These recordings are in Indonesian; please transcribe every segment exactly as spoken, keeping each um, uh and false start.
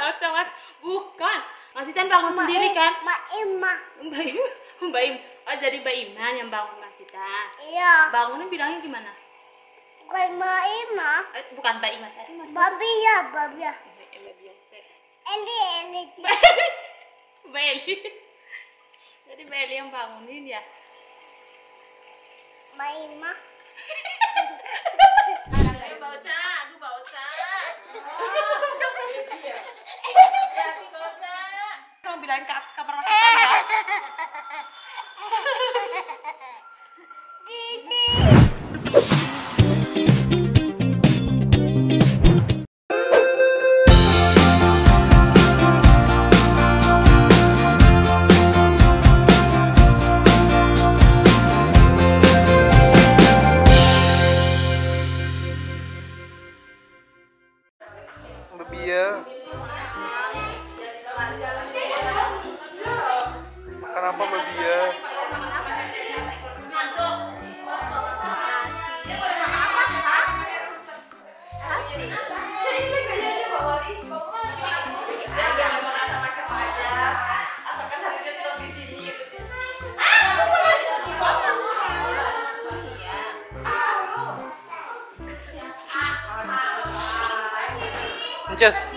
Sangat bukan. Masjidan bangun Mba sendiri kan? Mbak Ima. Mbak Ima. Mbak Ima. Oh, jadi Mbak Ima yang bangun masjidan. Iya. Bangunnya bilangnya gimana? Bukan Mbak Ima. Eh, bukan Mbak Ima. Babi ya, babi ya. Eli, Eli. Mbak Eli. Jadi Mbak Eli yang bangunin ya. Mbak Ima. Aduh bauca, aduh bauca. Hati bauca. Kamu bilang ke kamar makan ya. Didi. Kenapa Bebia? Just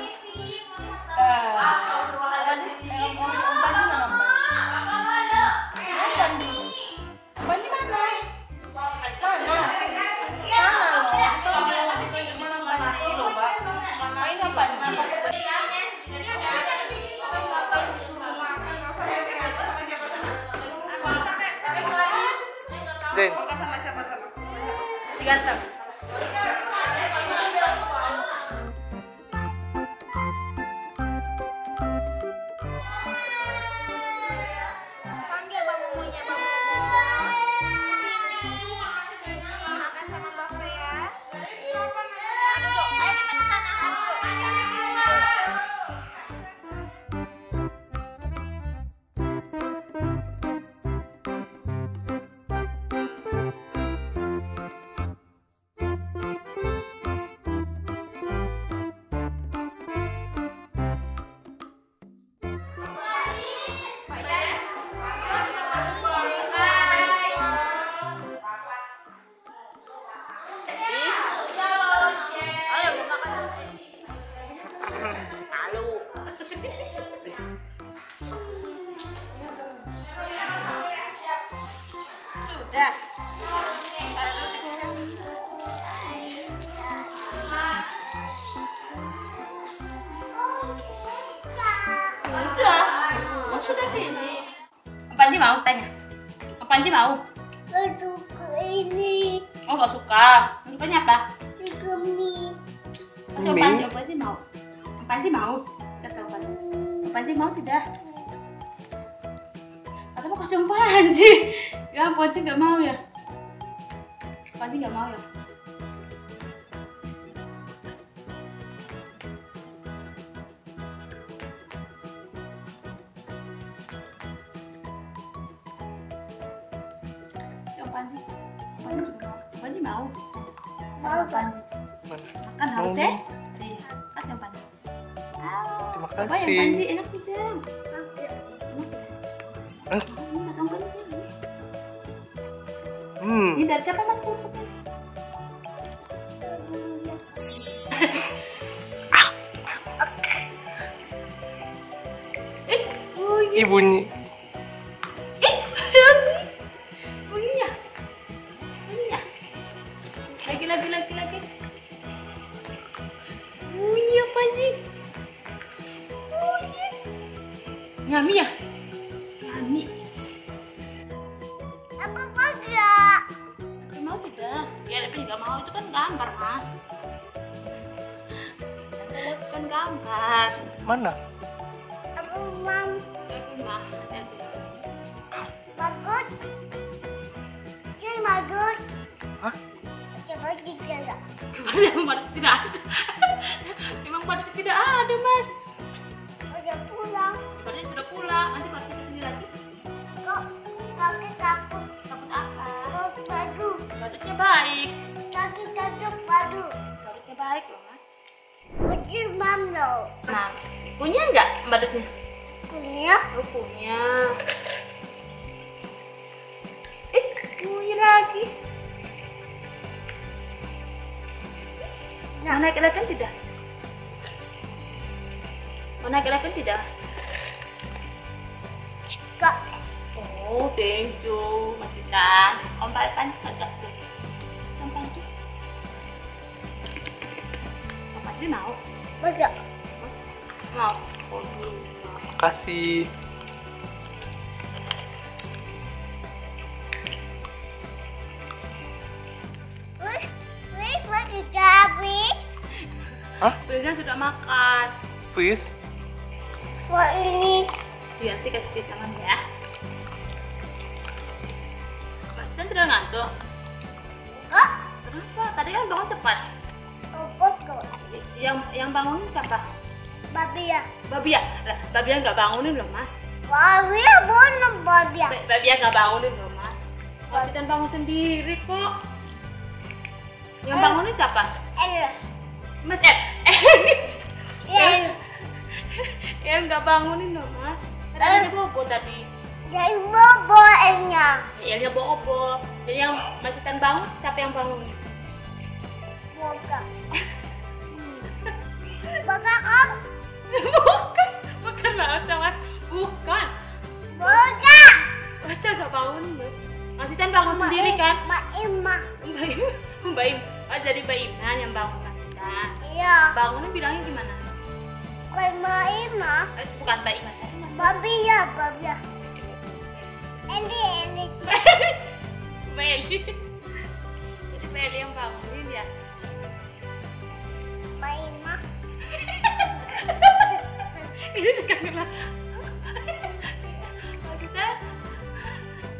ganteng. Panji mau tanya, Panji mau? Suka ini. Oh gak suka, sukanya apa? Suka mie. Panji, Panji mau? Panji mau? Kata Panji. Panji mau tidak? Atau mau kasih Panji? Ya Panji gak mau ya? Panji gak mau ya? Panji, Panji mau, Panji mau, mau Panji, makan harus ya, makan yang Panji, terima kasih, Panji enak tidak, enak, makan Panji, hmm, ini dari siapa mas Pupuk? Ibunya. Nyami ya? Nyami. Aku mau tidak? Aku mau tidak? Ya tapi nggak mau, itu kan gambar mas. Itu kan gambar. Mana? Aku mau. Aku mau. Bagus. Ini bagus. Hah? Coba kita lihat. Coba tidak ada. Memang pada tidak ada mas. Udah pulang. Berarti sudah pulang, nanti pasti kesini lagi. Kok kaki takut? Takut apa? Takut badu. Badutnya baik. Kaki takut badu. Badutnya baik loh mas. Uji mam loh. Mam. Punya nggak Mbak Dutnya? Punya. Oh, punya. Eh, punya lagi. Nah. Mau naik eleven tidak? Mau naik eleven tidak? Enggak. Oh, thank you. Masih kan? Om Palpan agak tuh. Om Palpan. Om Palpan mau? Enggak. Mau. Kasih. Wih, wih, masih habis. Hah? Pilihnya sudah makan. Please. Buat ini. Nanti kasih pisangan ya. Kalian tidak ngantuk? Enggak. Kenapa? Tadi kan bangun cepat. Cepat kok. Yang yang bangun siapa? Babia. Babia. Babia nggak bangunin belum mas? Babia belum babia. Babia nggak bangunin belum mas? Mas dan bangun sendiri kok. Yang bangunin siapa? El. Mas El. El. El nggak bangunin loh mas. Tadi bobo tadi. Ya bobo Elnya. Elnya bobo. Jadi yang Masitan bangun siapa yang bangun? Boga. Boga om. Bukan, bukan mbak Oca mas, bukan. Boga. Oca nggak bangun mas. Masitan bangun Mba sendiri kan? Mbak Ima. Mbak Ima. Mbak Ima. Oh, jadi Mbak Ima yang bangun Masitan. Iya. Bangunnya bilangnya gimana? Bukan Mbak Ima. Eh, bukan Mbak Ima. Babi ya, babi ya. Eli, Eli. Eli. Jadi Eli yang bangunin ya. Maima. Ini juga ngelak. Kalau kita,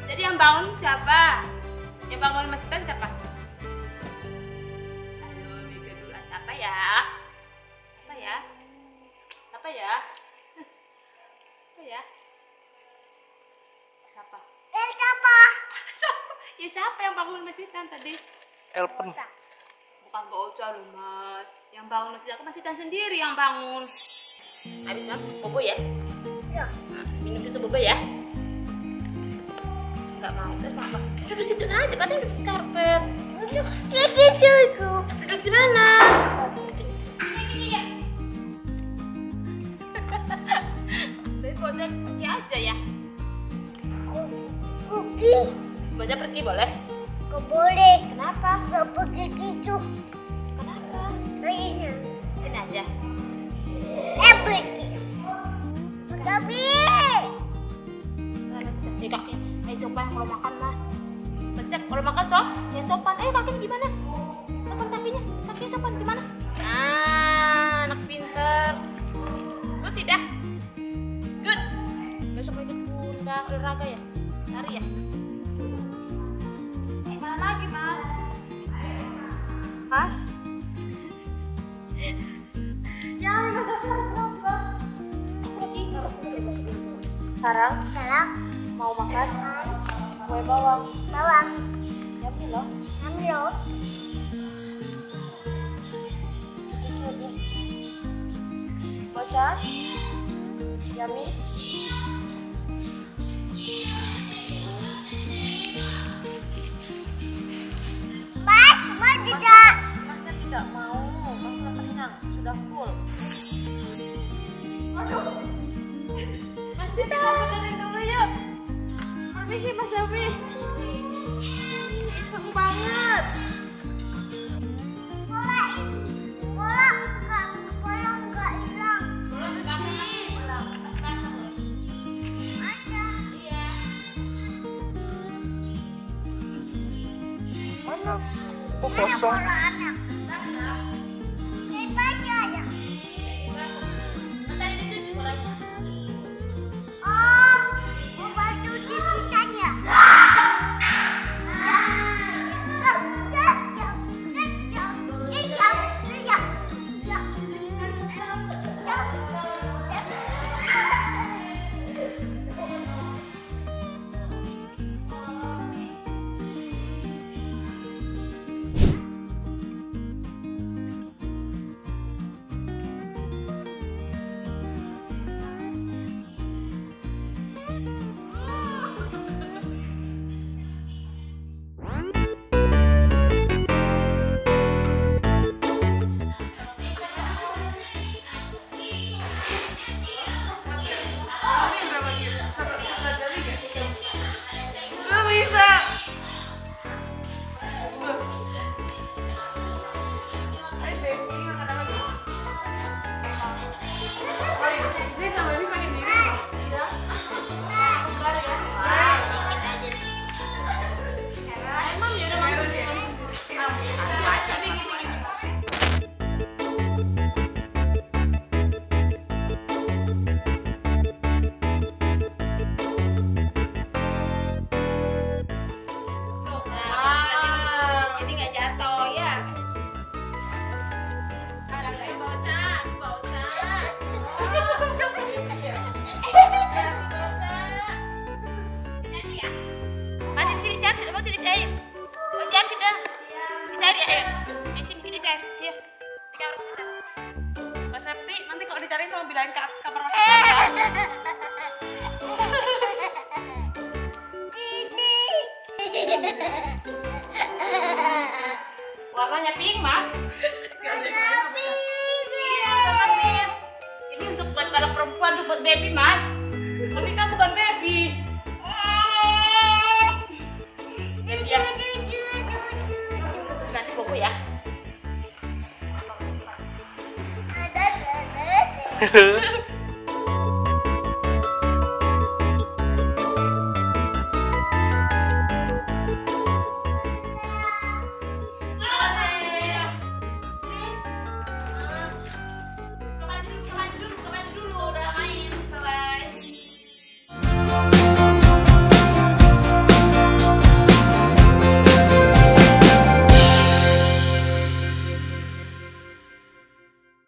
jadi yang bangun siapa? Yang bangun masjid siapa? Aduh, mikir dulu siapa ya? Siapa ya? Siapa ya? Ya siapa? Eh siapa? Ya siapa yang bangun masjidan tadi? Elpen. Bukan Mbak Oca loh mas. Yang bangun masjidan aku masjidan sendiri yang bangun. Habis minum bobo ya? Iya. Minum susu bobo ya? Enggak mau kan mama? Duduk situ aja kan di karpet. Duduk di situ. Duduk di mana? Boja pergi aja ya. Pergi. Boja pergi boleh? Gak boleh. Kenapa? Gak pergi gitu. Kenapa? Sini. Sini aja. Eh pergi. Tapi. Karena seperti kaki. Ayo coba kalau makan mas. Pasti kalau makan sop, yang sopan. Ayo kakinya gimana? Sopan kakinya, kakinya sopan gimana? Ah, anak pinter. Lu tidak. Olahraga ya, lari ya. Mana lagi mas? Mas? Ya mas aku harus coba. Sekarang? Sekarang. Mau makan? Mau bawang? Bawang. Nyamil loh. Nyamil loh. Baca? Nyamil. Tidak. Masnya tidak mau, masnya kenyang, sudah full. Aduh. Mas kita makan dulu yuk. Permisi Mas Davi. Seneng banget. Bola, bola enggak, bola enggak hilang. Bola enggak hilang. Ada. Iya. Mana? Kok kosong? Mana bolanya? Lepas aja. Lepas di situ bolanya. Oh, mau baju cicitannya. cariin, tolong bilangin ke kamar Mas Iqbal. Warnanya pink, Mas. Ini untuk buat anak perempuan, untuk buat baby, Mas. Tapi kan bukan baby. Nanti bobo ya. Hehehe.